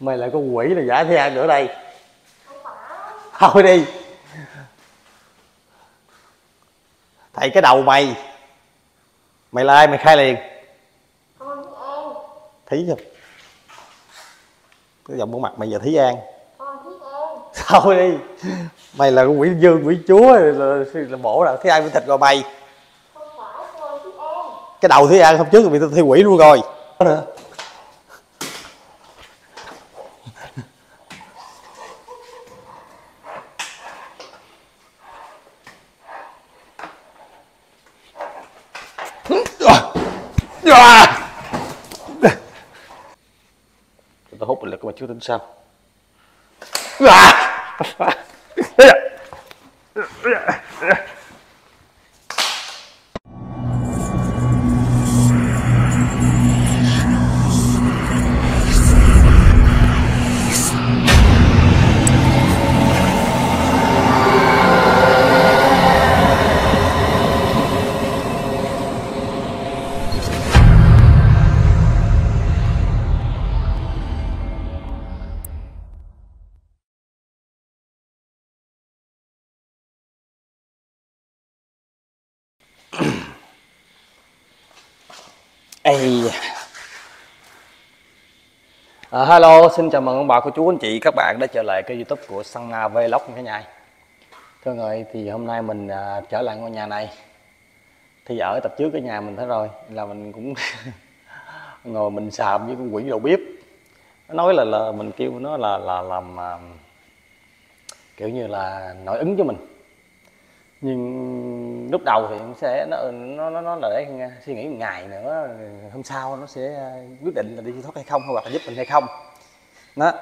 Mày lại có quỷ là giả Thúy An nữa đây. Thôi đi. Thầy cái đầu mày. Mày là ai mày khai liền. Thúy An. Cái giọng của mặt mày giờ Thúy An. Thôi đi. Mày là quỷ dương quỷ chúa là bổ là Thúy An phải thịt rồi mày. Cái đầu Thúy An hôm trước bị thi quỷ luôn rồi. Chúng ta hút mình lực mà chưa tính sao. Hello, xin chào mừng ông bà, cô chú, anh chị, các bạn đã trở lại cái YouTube của Sangha Vlog nha nhà. Thưa người thì hôm nay mình trở lại ngôi nhà này. Thì ở tập trước cái nhà mình thấy rồi là mình cũng ngồi mình xàm với con quỷ đầu bếp. Nó nói là mình kêu nó là làm kiểu như là nổi ứng cho mình. Nhưng lúc đầu thì sẽ nó là để suy nghĩ một ngày nữa, hôm sau nó sẽ quyết định là đi thoát hay không, hoặc là giúp mình hay không đó.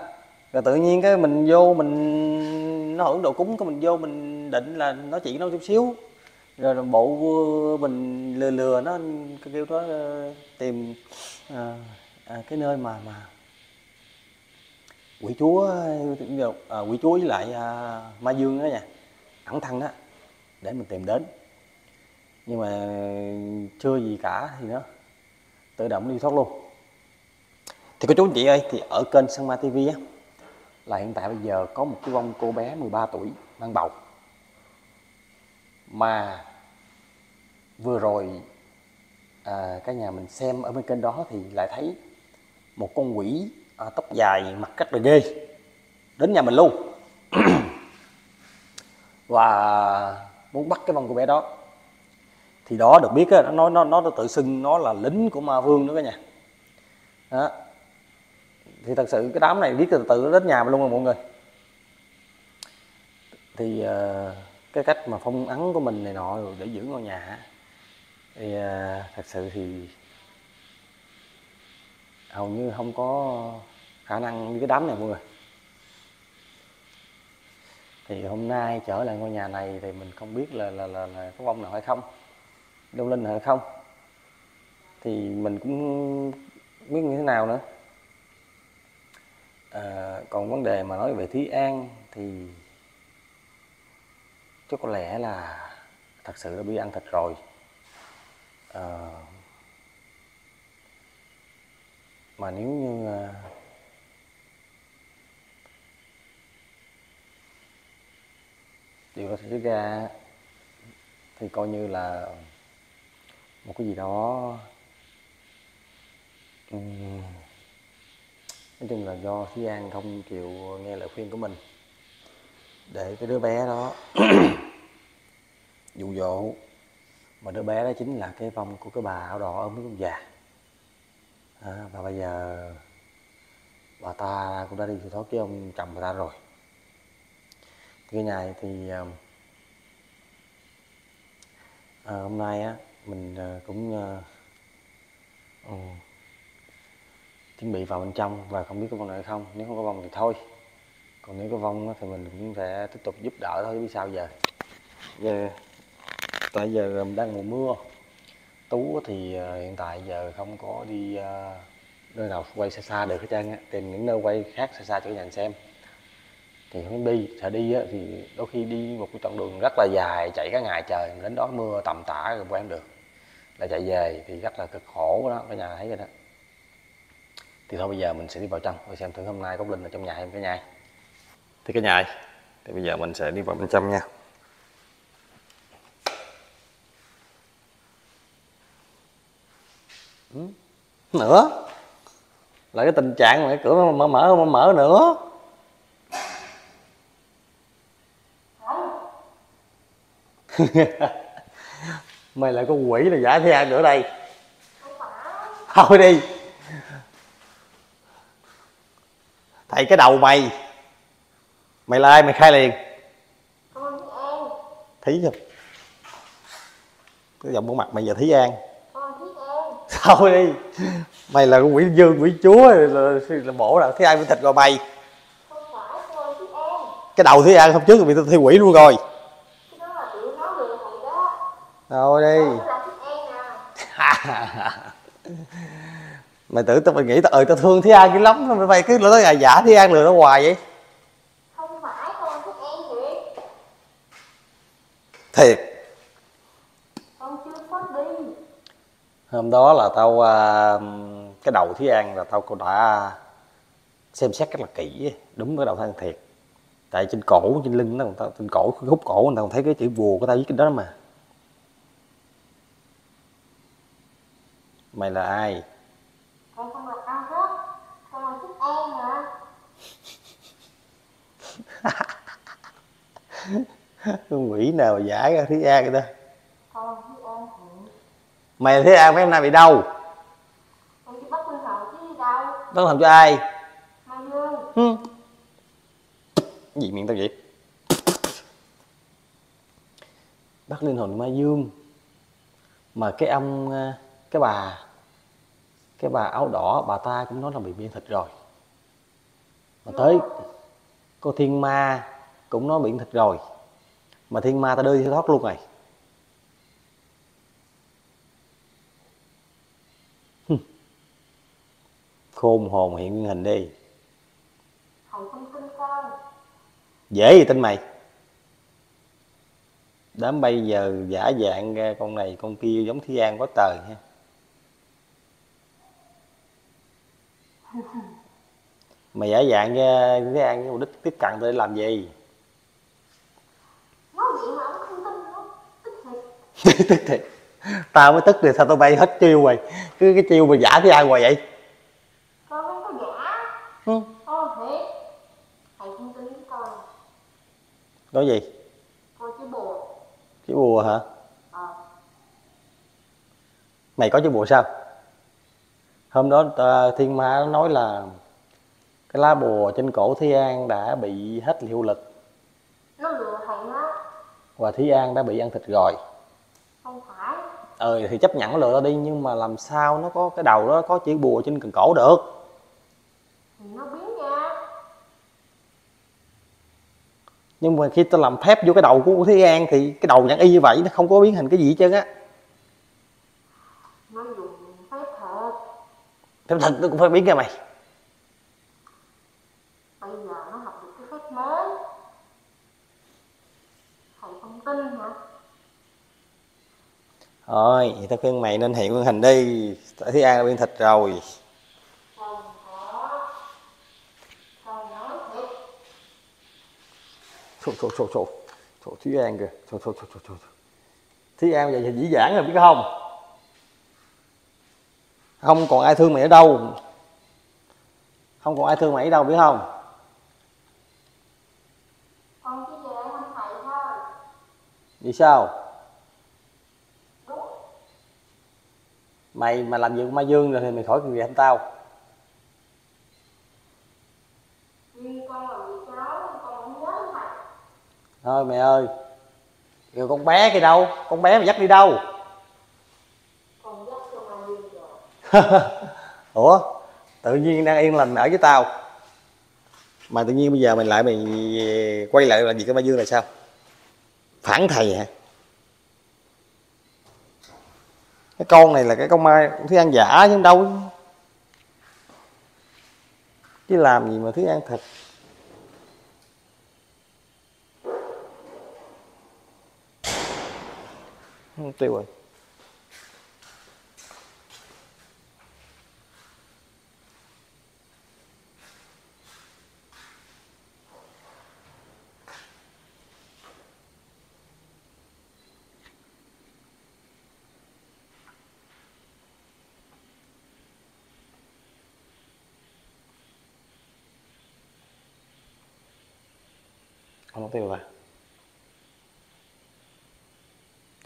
Rồi tự nhiên cái mình vô mình nó hưởng độ cúng, cái mình vô mình định là nói chuyện nó chút xíu rồi bộ mình lừa nó, kêu nó tìm cái nơi mà quỷ chúa với lại Ma Dương đó nha, ẩn thân đó, để mình tìm đến. Nhưng mà chưa gì cả thì nó tự động đi thoát luôn. Thì cô chú anh chị ơi, thì ở kênh Săn Ma TV á, là hiện tại bây giờ có một cái vong cô bé 13 tuổi mang bầu, mà vừa rồi cái nhà mình xem ở bên kênh đó thì lại thấy một con quỷ tóc dài mặt rất là ghê đến nhà mình luôn. Và muốn bắt cái vong cô bé đó. Thì đó được biết đó, nó tự xưng nó là lính của ma vương nữa cả nhà. Đó. Thì thật sự cái đám này biết từ từ đến nhà mà luôn rồi mọi người. Thì cái cách mà phong ấn của mình này nọ rồi để giữ ngôi nhà thì thật sự thì hầu như không có khả năng như cái đám này mọi người. Thì hôm nay trở lại ngôi nhà này thì mình không biết là có vong nào hay không, đông linh hay không, thì mình cũng biết như thế nào nữa. Còn vấn đề mà nói về Thúy An thì chắc có lẽ là thật sự đã bị ăn thịt rồi. Mà nếu như điều đó xảy ra thì coi như là một cái gì đó, nói chung là do Thúy An không chịu nghe lời khuyên của mình để cái đứa bé đó dụ dỗ, mà đứa bé đó chính là cái vong của cái bà áo đỏ ôm với con già. Và bây giờ bà ta cũng đã đi thoát cái ông chồng bà ta rồi. Cái nhà này thì hôm nay á mình cũng chuẩn bị vào bên trong, và không biết có vong nữa hay không. Nếu không có vong thì thôi, còn nếu có vong thì mình cũng sẽ tiếp tục giúp đỡ thôi, biết sao giờ. Tại giờ đang mùa mưa, Tú thì hiện tại giờ không có đi nơi nào quay xa xa được hết trơn á, tìm những nơi quay khác xa xa cho nhà xem. Thì không đi, sợ đi á, thì đôi khi đi một cái đoạn đường rất là dài, chạy cả ngày trời, đến đó mưa tầm tã rồi quen được, là chạy về thì rất là cực khổ đó, cả nhà thấy rồi đó. Thì thôi bây giờ mình sẽ đi vào trong và xem thử hôm nay có linh ở trong nhà hay cái nhà. Thì cái nhà này. Thì bây giờ mình sẽ đi vào bên trong nha. Nữa là cái tình trạng này, cửa mở nữa. Mày lại có quỷ là giả thế ai nữa đây. Thôi đi thầy cái đầu mày. Mày là ai mày khai liền. Con Thúy An. Thúy An. Cái giọng bộ mặt mày giờ Thúy An. Con Thúy An. Thôi đi. Mày là con quỷ dương quỷ chúa là bổ nào thấy ai mới thịt rồi mày. Không phải con Thúy An. Cái đầu Thúy An hôm trước bị thi quỷ luôn rồi. Cái đó là tụi nó lừa thầy đó. Thôi đi. Đó là Thúy An à. Mày tưởng tao mày nghĩ tao tao thương Thúy An dữ lắm mày cứ nói là giả Thúy An lừa nó hoài vậy. Thiệt hôm đó là tao cái đầu Thúy An là tao đã xem xét rất là kỹ, đúng cái đầu thằng thiệt, tại trên cổ trên lưng nó tao trên cổ khúc cổ người ta còn thấy cái chữ vùa của tao viết trên đó mà. Mày là ai? Mày không là tao hết, tao là Thúy An hả? Con quỷ nào giả ra Thúy An vậy ta? Con Thúy An. Mày là Thúy An mấy hôm nay bị đâu? Mày bị bắt quân hậu chứ đi đâu? Bắt quân hậu cho ai? Ma Dương. Gì miệng tao vậy? Bắt linh hồn Ma Dương. Mà cái ông, cái bà áo đỏ, bà ta cũng nói là bị miễn thịt rồi. Mà tới cô Thiên Ma cũng nói miễn thịt rồi. Mà Thiên Ma ta đưa đi thoát luôn rồi. Khôn hồn hiện nguyên hình đi. Không tin con. Dễ gì tin mày. Đám bây giờ giả dạng ra con này con kia giống Thúy An quá trời ha. Mày giả dạng ra Thúy An với mục đích tiếp cận tao để làm gì? Tức thiệt. Tao mới tức thì sao tao bay hết chiêu rồi. Cứ cái chiêu mà giả Thúy An hoài vậy. Con không có giả. Con thiệt. Thầy không tin với con. Nói gì? Con chữ bùa. Chữ bùa hả? Mày có chữ bùa sao? Hôm đó Thiên Ma nói là cái lá bùa trên cổ Thúy An đã bị hết hiệu lực. Nó lừa thầy đó. Và Thúy An đã bị ăn thịt rồi. Không phải. Thì chấp nhận lừa tao đi, nhưng mà làm sao nó có cái đầu đó có chữ bùa trên cần cổ được. Thì nó biến ra. Nhưng mà khi tao làm phép vô cái đầu của Thúy An thì cái đầu nhẵn y như vậy, nó không có biến hình cái gì hết trơn á. Nó dùng phép thật. Phép thật nó cũng phải biến ra mày. Bây giờ nó học được cái phép mới. Thầy không tin hả? Thôi, thì tao khuyên mày nên hiện nguyên hình đi. Tại Thúy An đã biến thịt rồi. Thôi Thúy An kìa. Thôi Thúy An bây giờ dĩ dãn rồi biết không? Không còn ai thương mày ở đâu. Không còn ai thương mày ở đâu biết không? Con chỉ về không phải thôi. Vì sao? Mày mà làm việc Ma Dương rồi thì mày khỏi cần gì anh tao. Thôi mày ơi. Rồi con bé kia đâu? Con bé mày dắt đi đâu? Con dắt cho Ma Dương rồi. Ủa? Tự nhiên đang yên lành ở với tao. Mà tự nhiên bây giờ mày quay lại làm việc với Ma Dương là sao? Phản thầy hả? Cái con này là cái con ma Thúy An giả chứ đâu. Chứ làm gì mà Thúy An thật. Tiêu rồi. không tiêu à.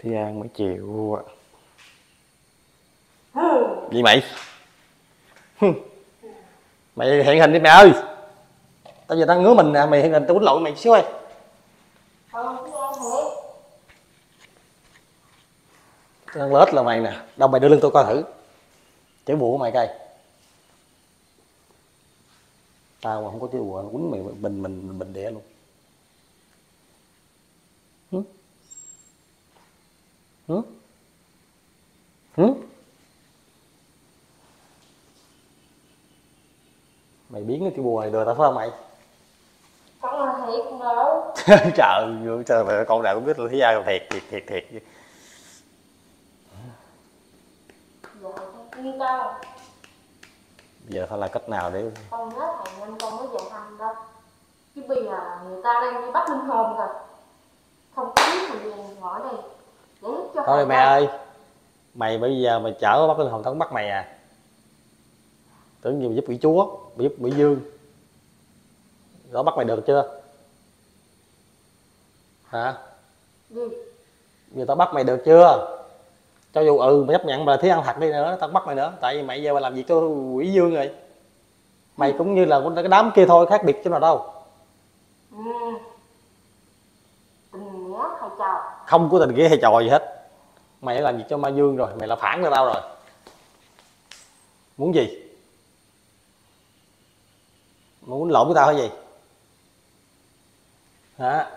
Thúy An mới chịu gì mày? Mày hiện hình đi mẹ ơi. Tao giờ tao ngứa mình nè, mày hiện hình tao quýnh lộn mày xíu ơi. Tao đang lết là mày nè, đâu mày đưa lưng tôi coi thử. Chảy bùa của mày coi. Tao mà không có chảy bùa, quýnh mày bình đẻ luôn. Hử? Hử? Hử? Mày biến cái bùa này đùa tao phải không mày? Không là thiệt đâu. Trời ơi, con nào cũng biết là Thúy An thiệt. Giờ phải là cách nào để... Con nhớ thằng anh con mới về thăm đó. Chứ bây giờ người ta đang đi bắt linh hồn rồi. Không có biết thằng gì ngõ đây. Thôi mẹ ơi. Mày bây giờ mày chở bắt linh hồn tao cũng bắt mày à. Tưởng như mày giúp quỷ chúa, mày giúp quỷ dương. Nó bắt mày được chưa? Hả? Ừ. Giờ tao bắt mày được chưa? Cho dù mày chấp nhận mà Thúy An thật đi nữa, tao bắt mày nữa. Tại vì mày giờ mày làm việc cho quỷ dương rồi. Mày cũng như là cái đám kia thôi, khác biệt chứ nào đâu. Tình nghĩa hay trò? Không có tình nghĩa hay trò gì hết. Mày đã làm việc cho ma dương rồi, mày là phản cho tao rồi. Muốn gì? Mày muốn lộn với tao hay gì? Hả?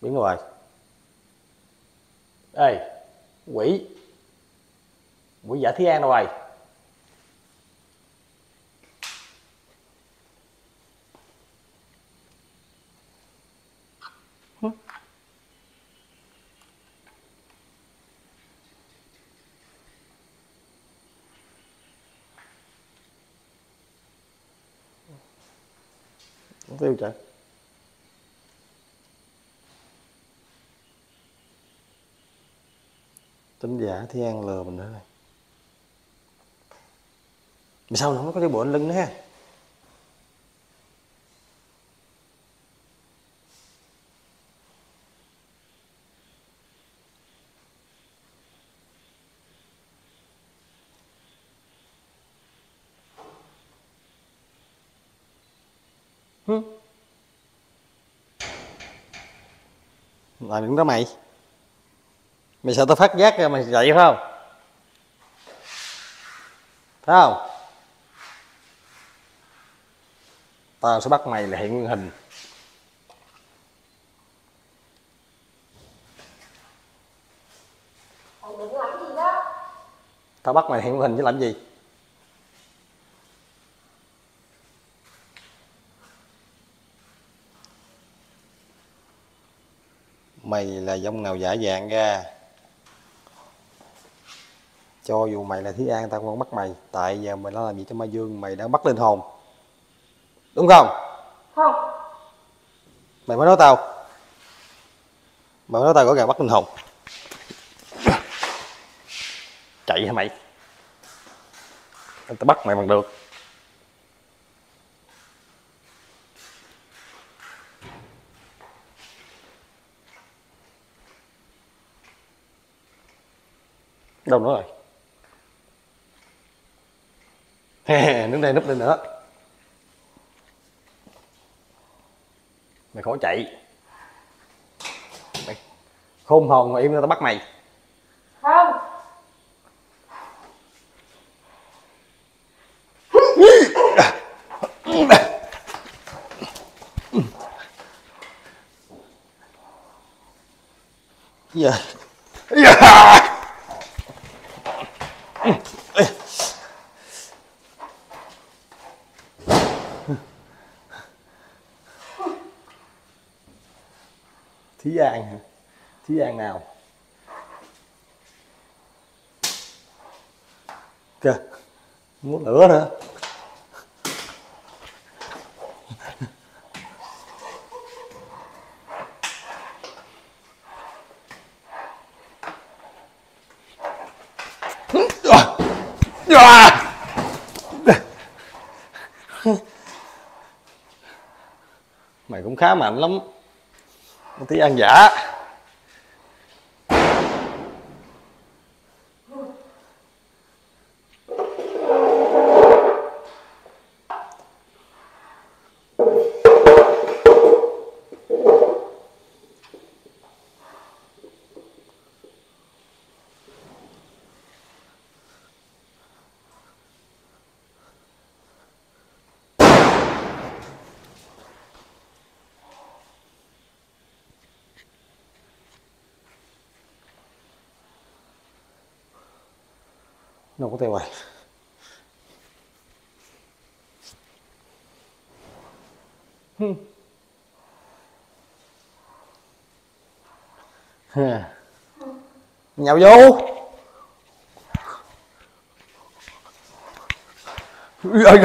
Biến rồi. Ê, quỷ giả Thúy An đâu rồi? Tiêu trời. Tính giả Thúy An lừa mình nữa này. Mà sao nó không có cái bộ anh lưng nữa ha. Là đứng đó mày. Mày sợ tao phát giác ra mày dậy phải không? Thấy không? Tao sẽ bắt mày là hiện nguyên hình. Mày đừng làm gì đó. Tao bắt mày hiện nguyên hình chứ làm gì? Mày là dông nào giả dạng ra. Cho dù mày là Thúy An tao cũng không bắt mày. Tại giờ mày đã làm gì cho ma dương, mày đã bắt linh hồn. Đúng không? Không. Mày mới nói tao có gà bắt linh hồn. Chạy hả mày? Tao bắt mày bằng được. Đâu nữa rồi? Đứng đây núp lên nữa. Mày khó chạy. Mày khôn hồn mà im ra tao bắt mày. Không. Dạ. Thúy An hả? Thúy An nào? Kìa, muốn lửa nữa. à. Mày cũng khá mạnh lắm, một tí ăn giả. Nó có thể vậy. Nhậu vô. Rồi.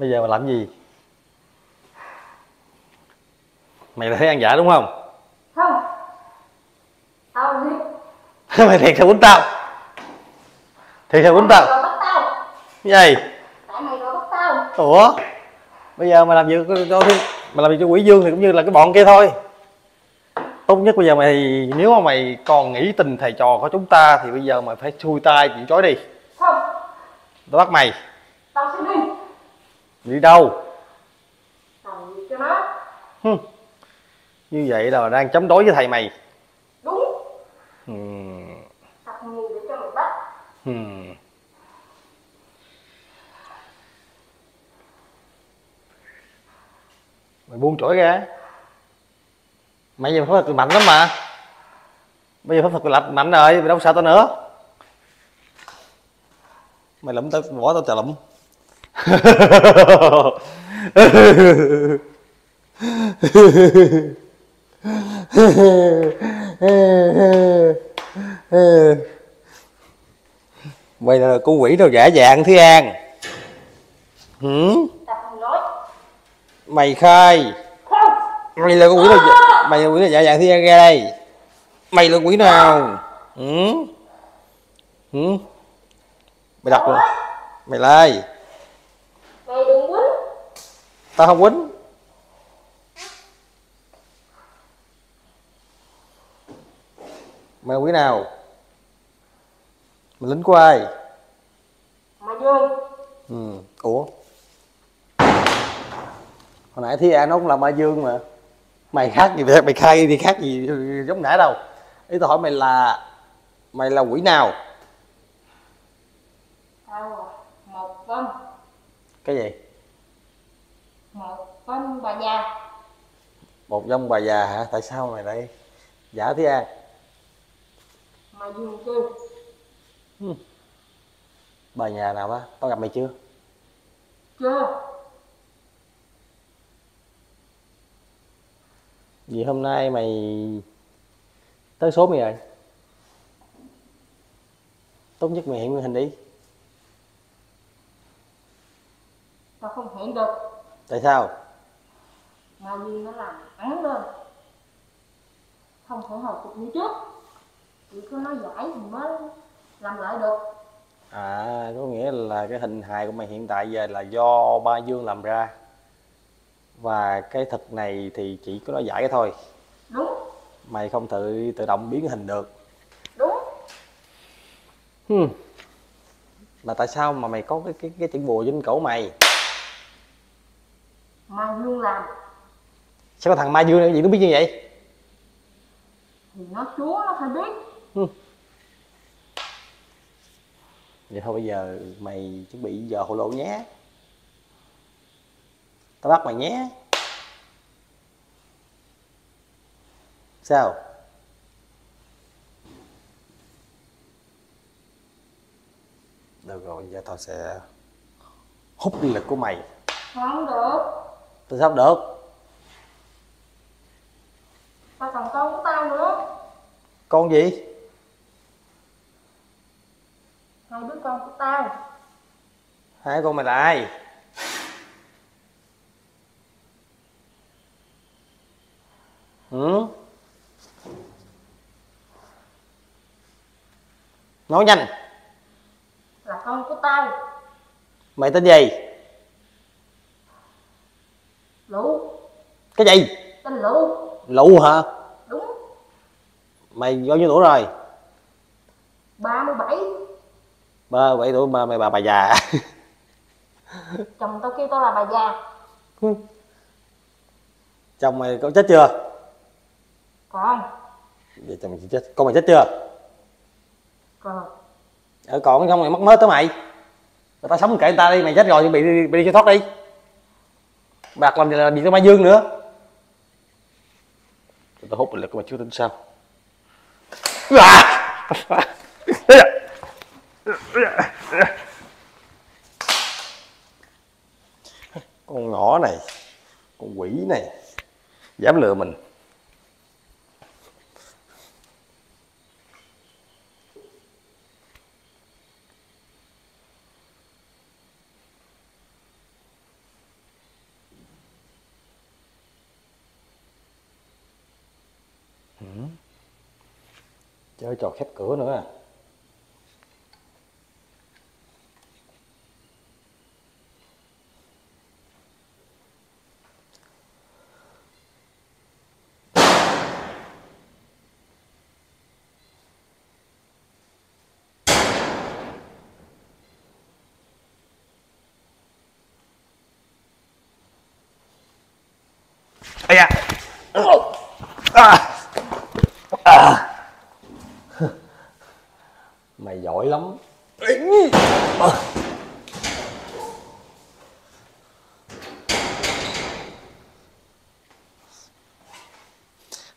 Bây giờ mà làm gì? Mày là thấy ăn giả đúng không? Không. Tao không biết. Mày thiệt sao quýnh tao? Thiệt sao quýnh tao? Mày bắt tao. Cái gì? Tại mày bắt tao. Ủa? Bây giờ mày làm việc cho Quỷ Dương thì cũng như là cái bọn kia thôi. Tốt nhất bây giờ mày, nếu mà mày còn nghĩ tình thầy trò của chúng ta thì bây giờ mày phải xuôi tay chị trói đi. Không. Tao bắt mày. Tao sẽ đi. Đi đâu? Cho nó. Như vậy là đang chống đối với thầy mày. Đúng. Thật nhiều để cho mày bắt. Mày buông trỗi ra. Mày giờ pháp thuật mạnh lắm mà. Bây giờ pháp thuật mạnh rồi, mày đâu sợ tao nữa. Mày lụm tao, bỏ tao trời lụm. Mày là con quỷ đâu giả dạng Thúy An. Mày khai. Mày là con quỷ đâu giả... Mày là quỷ nào giả dạng Thúy An, ra đây. Mày là quỷ nào? Mày đọc rồi. Mày lai. Mày đừng quýnh. Tao không quýnh. Mày quỷ nào? Mày lính của ai? Ma Dương. Ủa? Hồi nãy Thúy An nó cũng là Ma Dương mà. Mày khác gì vậy? Mày khai thì khác gì giống nãy đâu. Ý tao hỏi mày là quỷ nào? Tao một con. Cái gì? Một con bà già. Một dông bà già hả? Tại sao mày lại giả Thúy An? Ma Dương kêu. Bà già nào á? Tao gặp mày chưa? Chưa. Vì hôm nay mày tới số mày rồi. Tốt nhất mày hiện nguyên hình đi. Tao không hiện được. Tại sao? Ma Dương nó làm ắn lên, không thể hồi phục như trước. Chỉ có nó giải thì mới làm lại được. À, có nghĩa là cái hình hài của mày hiện tại giờ là do Ma Dương làm ra. Và cái thực này thì chỉ có nó giải cái thôi. Đúng. Mày không tự động biến hình được. Đúng. Là tại sao mà mày có cái chữ bùa trên cổ mày? Ma Dương làm. Sao có thằng Ma Dương gì nó biết như vậy? Thì nó chúa nó phải biết. Vậy thôi bây giờ mày chuẩn bị giờ hồ lô nhé. Tao bắt mày nhé. Sao? Được rồi, giờ tao sẽ hút lực của mày. Không được. Tại sao được? Tao còn con của tao nữa. Con gì? Hai đứa con của tao. Hai con mày là ai? Nói nhanh. Là con của tao. Mày tên gì? Lũ. Cái gì? Tên Lũ. Lũ hả? Đúng. Mày bao nhiêu tuổi rồi? 37. 37 tuổi mà mày bà già. Chồng tao kêu tao là bà già. Chồng mày có chết chưa? Còn. Vậy chồng mày chết. Con mày chết chưa? Còn. Ở còn không mày mắc mớ tới mày. Người ta sống kệ người ta đi, mày chết rồi nhưng bị đi cho thoát đi. Bạc làm gì là bị cái Ma Dương nữa. Tao hút mình lực mà chưa tính sao. Con nhỏ này, con quỷ này dám lừa mình. Chơi trò khép cửa nữa à. Ây da. Mày giỏi lắm.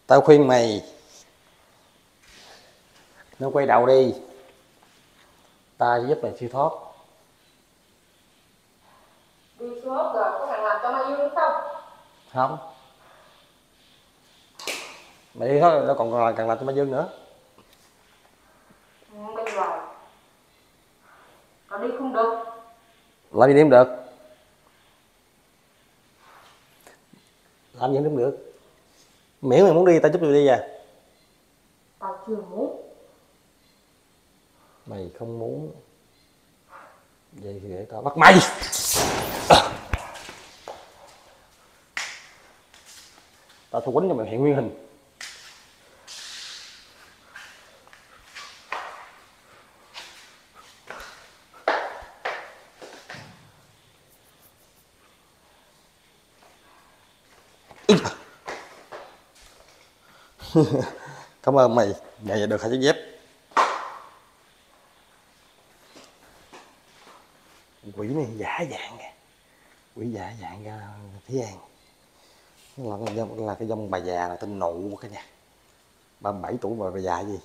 Tao khuyên mày nên quay đầu đi, ta giúp mày siêu thoát. Đi siêu thoát rồi có thằng làm cho mày yêu đúng không? Không. Mày đi thôi, nó còn càng làm cho Ma Dương nữa. Không đi hoài. Còn đi không được. Làm gì đi không được? Làm gì cũng được. Miễn mày muốn đi, tao giúp mày đi về. Tao chưa muốn. Mày không muốn. Vậy thì để tao bắt mày. Tao thu quýnh cho mày hiện nguyên hình. Cảm ơn mày, vậy được hai chiếc dép. Quỷ này giả dạng kìa. Quỷ giả dạng ra Thúy An. Là cái dòng bà già là tên Nụ cả nhà. 37 tuổi mà bà già gì.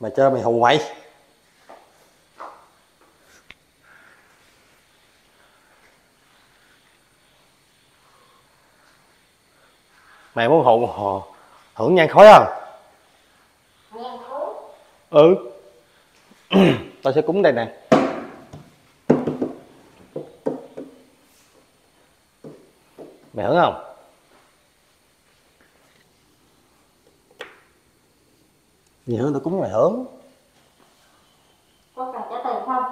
Mày chơi mày hù mày. Mày muốn hù họ hưởng nhan khói không? Nhan khói? Ừ. Tao sẽ cúng đây nè. Mày hưởng không? Gì hưởng tao cúng mày hưởng. Có cần trả tiền không?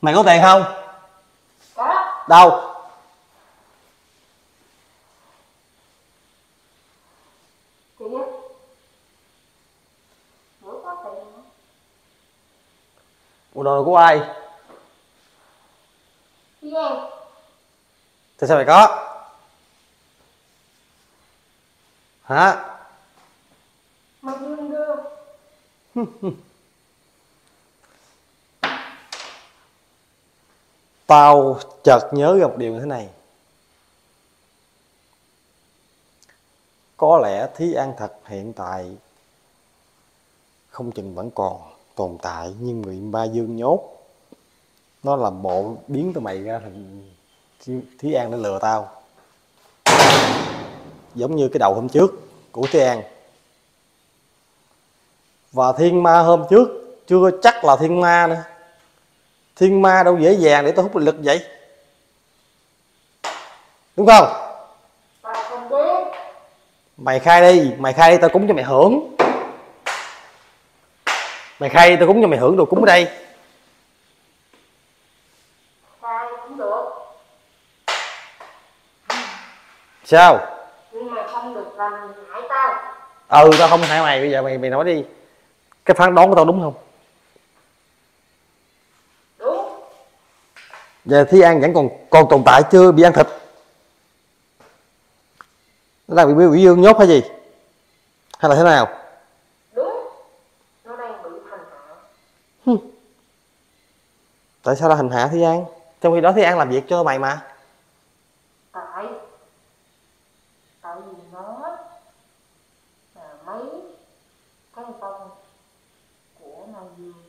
Mày có tiền không? Có. Đâu? Chị biết. Mỗi có tiền không? Ủa đồ của ai? Chị em. Tại sao mày có? Hả? Tao chợt nhớ ra một điều như thế này. Có lẽ Thúy An thật hiện tại không chừng vẫn còn tồn tại, nhưng người Ma Dương nhốt nó làm bộ biến tụi mày ra thành Thúy An để lừa tao. Giống như cái đầu hôm trước. của Thúy An. Và Thiên Ma hôm trước chưa chắc là Thiên Ma nữa. Thiên Ma đâu dễ dàng để tôi hút linh lực vậy, đúng không? Tao không biết. Mày khai đi, tao cúng cho mày hưởng. Mày khai đi, tao cúng cho mày hưởng đồ cúng ở đây. Khai cũng được. Sao? Nhưng mà không được làm hại tao. Ừ, tao không hại mày, bây giờ mày nói đi. Cái phán đoán của tao đúng không? Đúng. Giờ Thúy An vẫn còn tồn tại chưa bị ăn thịt? Nó đang bị quỷ dương nhốt hay gì? Hay là thế nào? Đúng. Nó đang bị hành hạ. Tại sao nó hành hạ Thúy An? Trong khi đó Thúy An làm việc cho mày mà. Tại vì nó là mấy cái con của Ma Dương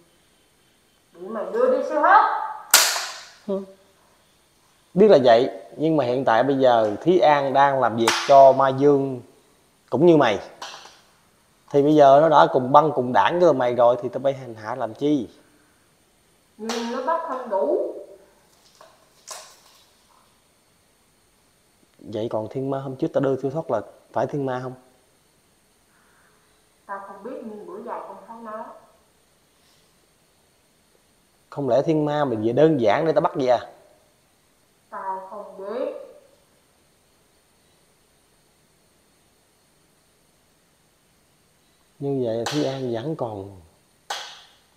bị mày đưa đi siêu hết. Biết là vậy, nhưng mà hiện tại bây giờ Thúy An đang làm việc cho Ma Dương cũng như mày. Thì bây giờ nó đã cùng băng cùng đảng với mày rồi thì tao bay hành hạ làm chi? Nhưng nó bắt không đủ. Vậy còn Thiên Ma hôm trước tao đưa siêu thoát là phải Thiên Ma không? Tao không biết, nhưng bữa dài không thấy nó. Không lẽ Thiên Ma mình về đơn giản để tao bắt vậy à? Tao không biết. Như vậy Thúy An vẫn còn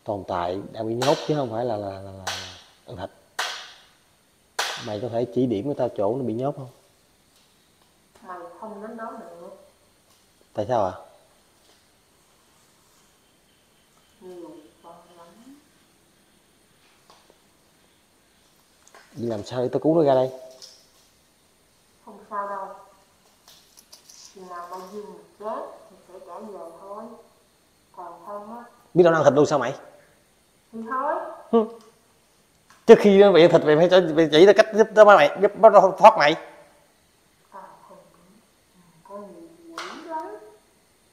tồn tại, đang bị nhốt chứ không phải là ăn thịt. Mày có thể chỉ điểm với tao chỗ nó bị nhốt không? Mày không đến đó nữa. Tại sao ạ? Nhiều con lắm. Vậy làm sao để tao cứu nó ra đây? Không sao đâu. Khi nào Ma Dương chết thì sẽ trả về thôi. Còn không á, biết đâu nó ăn thịt luôn sao mày? Thì thôi. Trước khi nó bị thịt mày phải chỉ tao cách giúp nó thoát mày.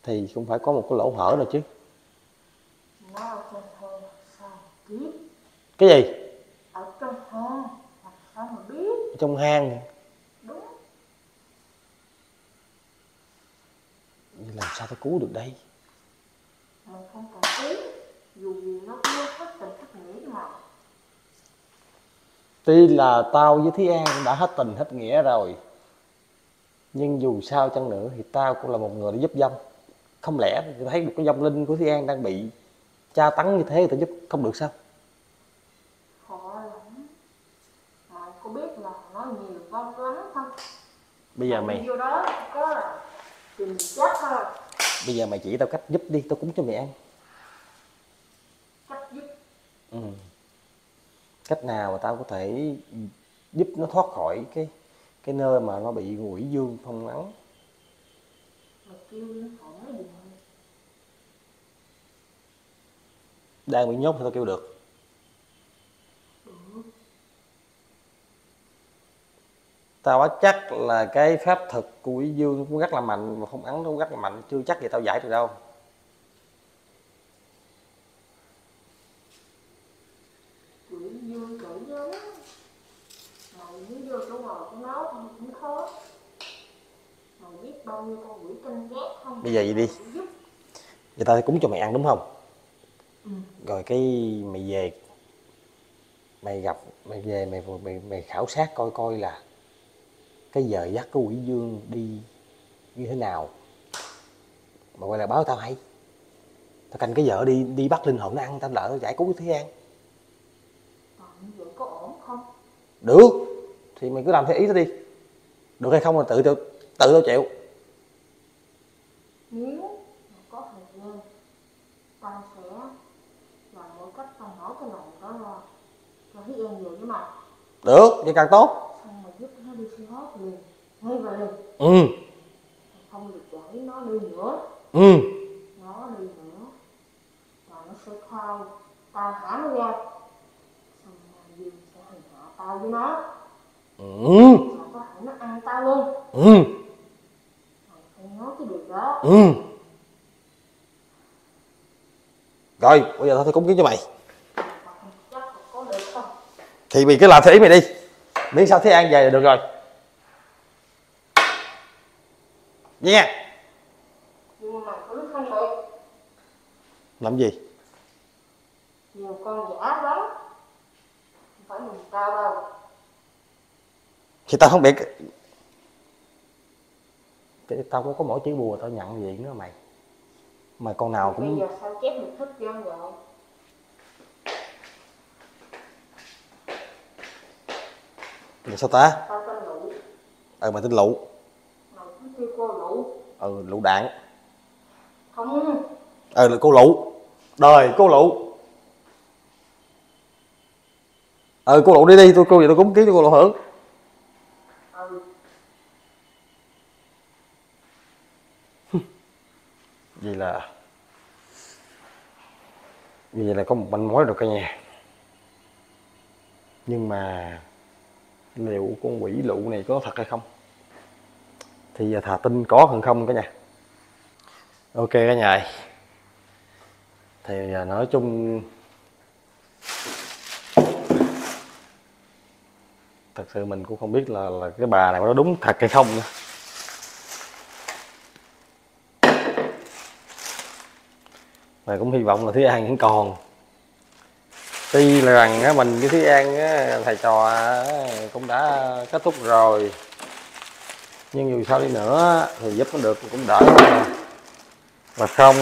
Thì cũng phải có một cái lỗ hở nào chứ. Nó trong hang sao biết? Cái gì? Ở trong hang làm sao mà biết? Ở trong hang. Đúng. Nhưng làm sao tao cứu được đây? Mày không còn biết. Dù gì nó cũng hết tình hết nghĩa mà. Tuy là tao với Thúy An đã hết tình hết nghĩa rồi, nhưng dù sao chăng nữa thì tao cũng là một người đã giúp dâm. Không lẽ thấy một cái vong linh của Thúy An đang bị tra tấn như thế thì tao giúp không được sao? Khó lắm. Mày có biết là nó nhiều vong lắm không? Bây giờ mày vô đó có là tìm chết thôi. Bây giờ mày chỉ tao cách giúp đi, tao cúng cho mày ăn. Cách giúp? Ừ. Cách nào mà tao có thể giúp nó thoát khỏi cái nơi mà nó bị quỷ dương phong ấn? Mày kêu đang bị nhốt thì tao kêu được. Tao quá chắc là cái pháp thuật của quỷ dương cũng rất là mạnh, mà phong ấn nó cũng rất là mạnh, chưa chắc gì tao giải được đâu. Quỷ dương cỡ nhớ mày muốn vô chỗ ngồi của nó không cũng khó. Mày biết bao nhiêu con quỷ canh ghét không? Bây giờ vậy đi, giờ tao cúng cho mày ăn đúng không? Ừ. Rồi cái mày về, mày gặp, mày về mày khảo sát coi là cái giờ giấc của quỷ dương đi như thế nào, mà quay lại báo tao hay. Tao canh cái giờ đi bắt linh hồn nó ăn, tao lỡ tao giải cứu Thúy An. Vậy có ổn không? Được, thì mày cứ làm theo ý tao đi. Được hay không là tự tao chịu. Nếu mà có thời gian, tao sẽ cách tao nói cái này đó là cho Thúy An về với mày. Được, vậy càng tốt. Xong rồi giúp nó đi siêu thoát liền, ngay vào liền. Ừ. Không được để nó đi nữa. Ừ. Nó đi nữa là nó sẽ khai tao thả nó ra. Xong rồi Dương sẽ hành hạ tao với nó. Ừ. Mà có thể nó ăn tao luôn. Ừ. Mày phải nhớ nói cái điều đó. Ừ. Rồi, bây giờ tao sẽ cúng kiến cho mày. Thì mày cứ làm theo ý mày đi. Miễn sao Thúy An về là được rồi. Nha. Yeah. Nhưng mà cũng không được. Làm gì? Nhiều con giả lắm. Không phải mình tao đâu. Thì tao không biết. Tao cũng có mỗi chữ bùa tao nhận gì nữa mày. Mà con nào cũng... Bây giờ sao chép mình thức dân rồi. Vậy sao ta? Tao tên Lụ. Ừ mày tên Lụ. Mày cũng kêu cô Lụ. Ừ Lụ Đạn. Không. Ừ là cô Lụ. Đời cô Lụ. Ừ cô Lụ đi đi, cô vậy tôi cúng kiến cho cô Lụ hưởng. Ừ. Vậy là vậy là có một manh mối rồi cả nhà. Nhưng mà liệu con quỷ Lụ này có thật hay không thì giờ thà tin có hơn không cả nhà. Ok cả nhà, thì nói chung thật sự mình cũng không biết là cái bà này nó đúng thật hay không nữa. Mà cũng hy vọng là Thúy An vẫn còn. Tuy là rằng á, mình với Thúy An á, thầy trò cũng đã kết thúc rồi. Nhưng dù sao đi nữa thì giúp nó được cũng đỡ mà không.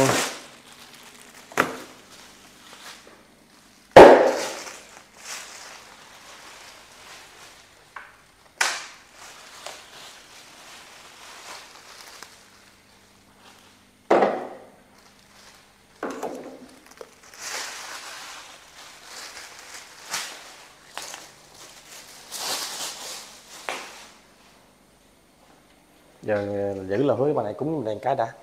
Giờ giữ là hứa bà này cúng mình đèn cái đã.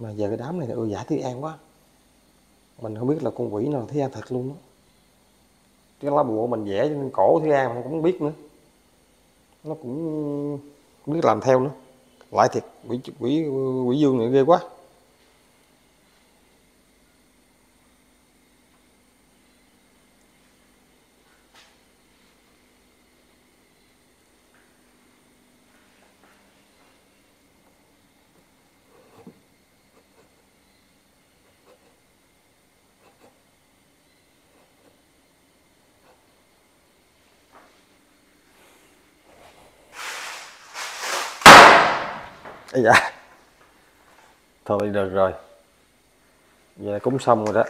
Mà giờ cái đám này là giả Thúy An quá. Mình không biết là con quỷ nào Thúy An thật luôn đó. Cái lá bùa mình vẽ trên cổ Thúy An mình cũng không biết nữa. Nó cũng không biết làm theo nữa. Lại thiệt quỷ Dương này ghê quá. Dạ. Thôi được rồi. Vậy là cũng xong rồi đó.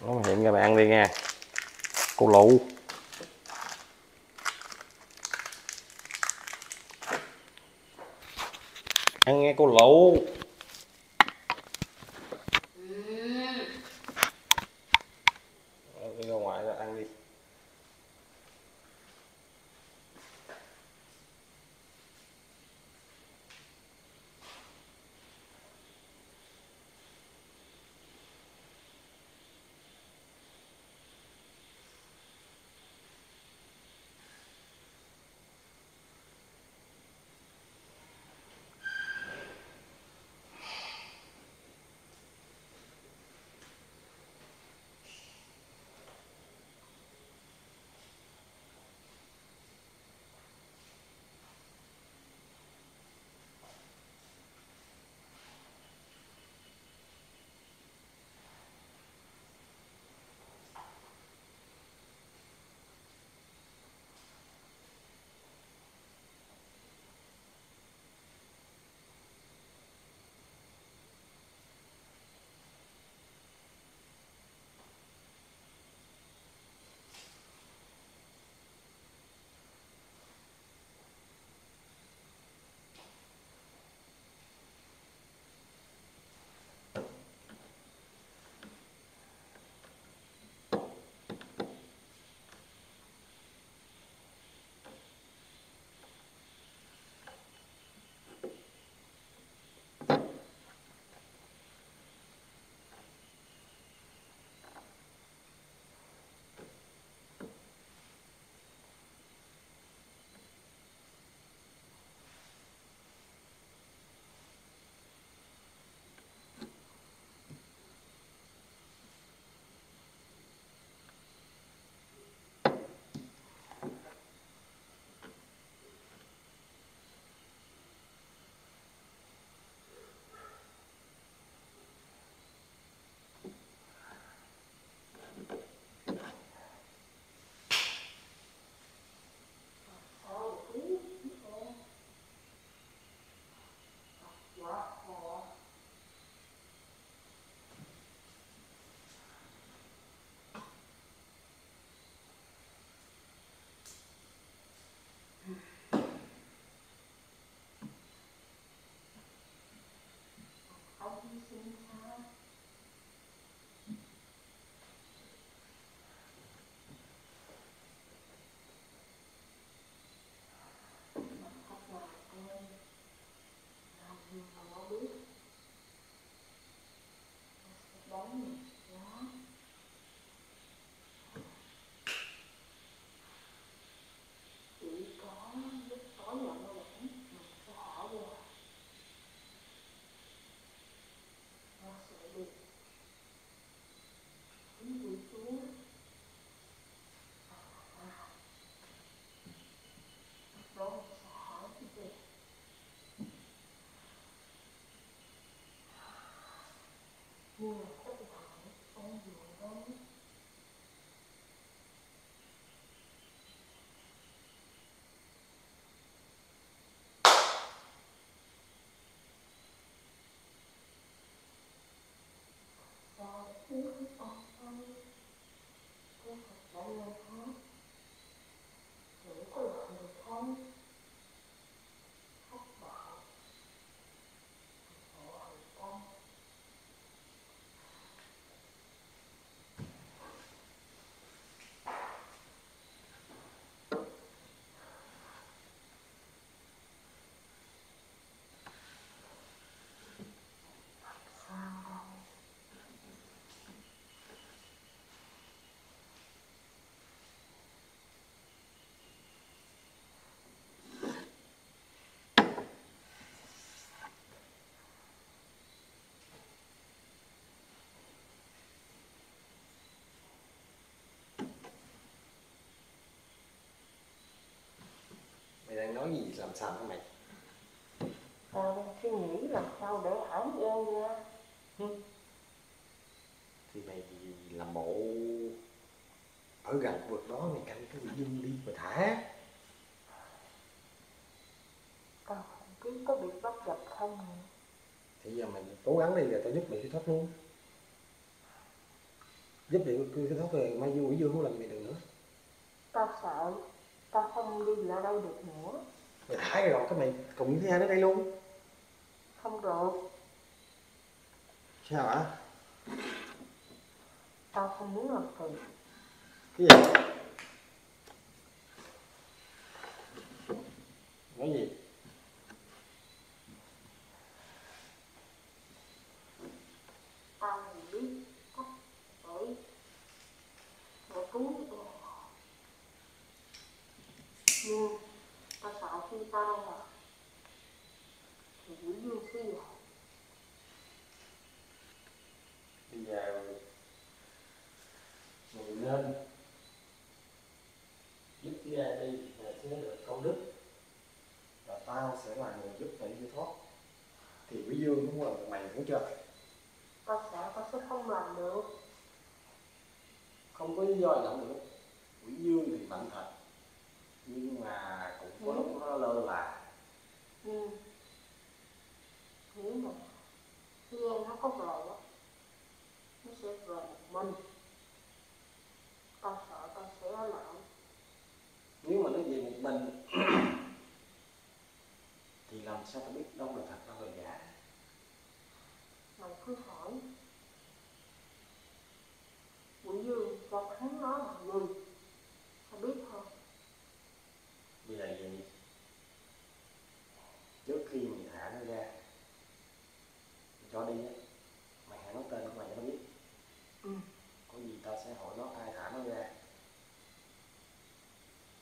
Nó hiện ra mày ăn đi nha cô Lụ. Ăn nghe cô Lụ. Đi ra ngoài ra ăn đi. nói gì làm sao hả mày? Tao đang suy nghĩ làm sao để hãm em nha. Thì mày làm bộ ở gần khu vực đó, mày canh cái vị Dương đi mà thả. Tao không biết có bị bắt gặp không. Thì giờ mày cố gắng đi, rồi tao giúp mày siêu thoát luôn. Giúp mày siêu thoát rồi mai Dương, Quỷ Dương không làm mày được nữa. Tao sợ, tao không đi lại đâu được nữa. Mày thả rồi các mày cùng với hai nó đây luôn. Không được. Sao hả? Tao không muốn làm gì. Cái gì? Nói gì? Tao không biết cách để cứu được. Nhưng tao sợ khi tao đang làm thì Quỷ Dương sẽ dạy. Bây giờ mình nên giúp ra đi để sẽ được công đức, và tao sẽ là người giúp mày đi thoát. Thì Quỷ Dương cũng là mày cũng chưa. Tao sẽ không làm được. Không có lý do gì làm được. Quỷ Dương thì mạnh thật, nhưng mà cũng có lúc nó lơ là. Nếu mà Thúy An nó có về đó, nó sẽ về một mình. Tao sợ tao sẽ lại. Nếu mà nó về một mình thì làm sao tao biết đâu là thật đâu là giả? Mày cứ hỏi Quỷ Dương, tao thắng nó là người. Tao biết không? Bây giờ vậy, trước khi mình thả nó ra, cho đi á, mày hãy nói tên của mày cho nó biết. Có gì tao sẽ hỏi nó ai thả nó ra.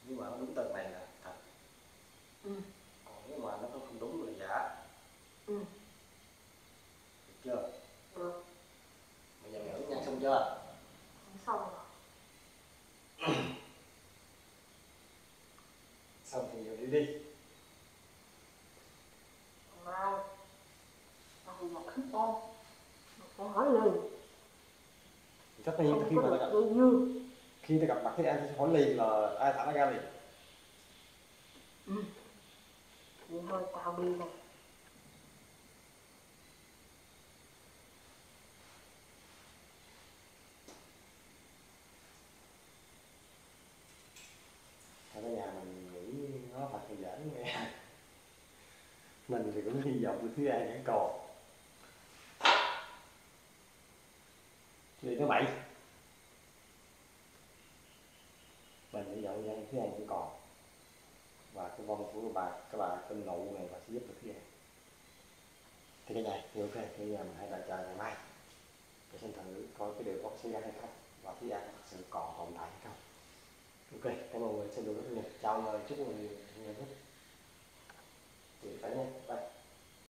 Nếu mà nó đúng tên mày là thật. Còn nếu mà nó không đúng là giả. Được chưa? Được. Bây giờ mày hỏi nhanh xong chưa? Xong rồi. Xong thì giờ đi đi. Mai tao gặp Thúy An, tao hỏi liền. Chắc là khi mà tao gặp khi tao gặp mặt Thúy An tao sẽ hỏi liền là ai thả nó ra liền. Vậy thôi tao đi nè. Mình thì cũng hy vọng được Thúy An vẫn còn. Thì nó bậy. Mình hy vọng rằng Thúy An vẫn còn. Và cái con của bà tên nụ này bà sẽ giúp được Thúy An. Thì cái này thì ok, thì mình hãy đợi chờ ngày mai để xem thử coi cái điều có xảy ra hay không, và Thúy An thực sự còn tồn tại hay không. Ok, cảm ơn mọi người xem video rất nhiều. Chào mọi người, chúc mọi người nhiều phút. Thì phải nha.